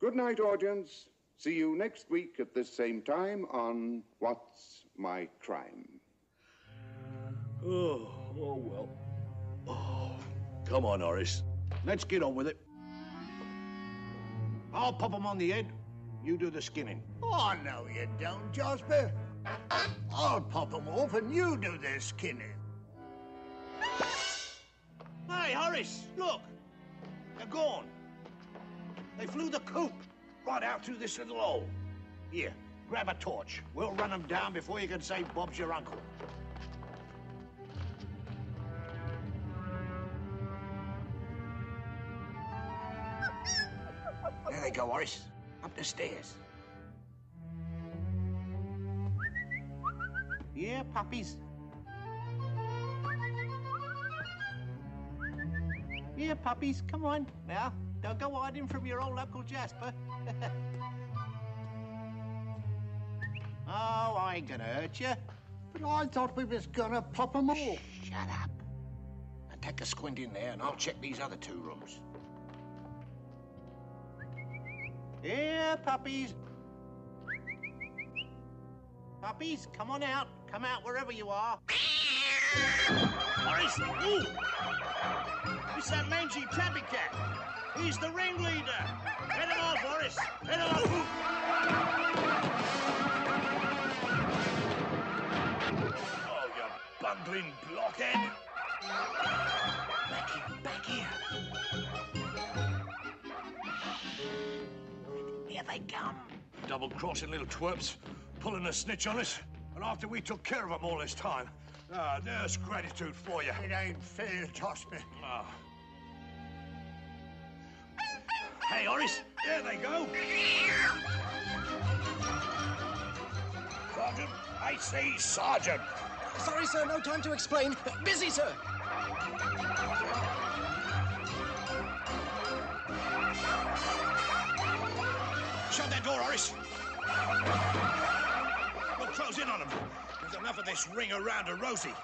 Good night, audience. See you next week at this same time on What's My Crime? Oh well. Oh, come on, Horace. Let's get on with it. I'll pop him on the head. You do the skinning. Oh, no you don't, Jasper. I'll pop him off and you do the skinning. Hey, Horace, look. They're gone. They flew the coop right out through this little hole. Here, grab a torch. We'll run them down before you can say Bob's your uncle. There they go, Horace. Up the stairs. Yeah, puppies. Yeah, puppies, come on now. Don't go hiding from your old Uncle Jasper. Oh, I ain't gonna hurt you. But I thought we was gonna pop them all. Shut up. Now take a squint in there and I'll check these other two rooms. Yeah, puppies. Puppies, come on out. Come out wherever you are. Horace, ooh! It's that mangy tabby cat. He's the ringleader. Head him off, Horace. Head him off. Oh, you bungling blockhead. Back here. Here they come. Double-crossing little twerps. Pulling a snitch on us, and after we took care of them all this time. Ah, there's gratitude for you. It ain't fair, Jasper. Ah. Hey, Horace, there they go. Sergeant, I say Sergeant. Sorry, sir, no time to explain. Busy, sir. Shut that door, Horace. Close in on him. There's enough of this ring around a Rosie.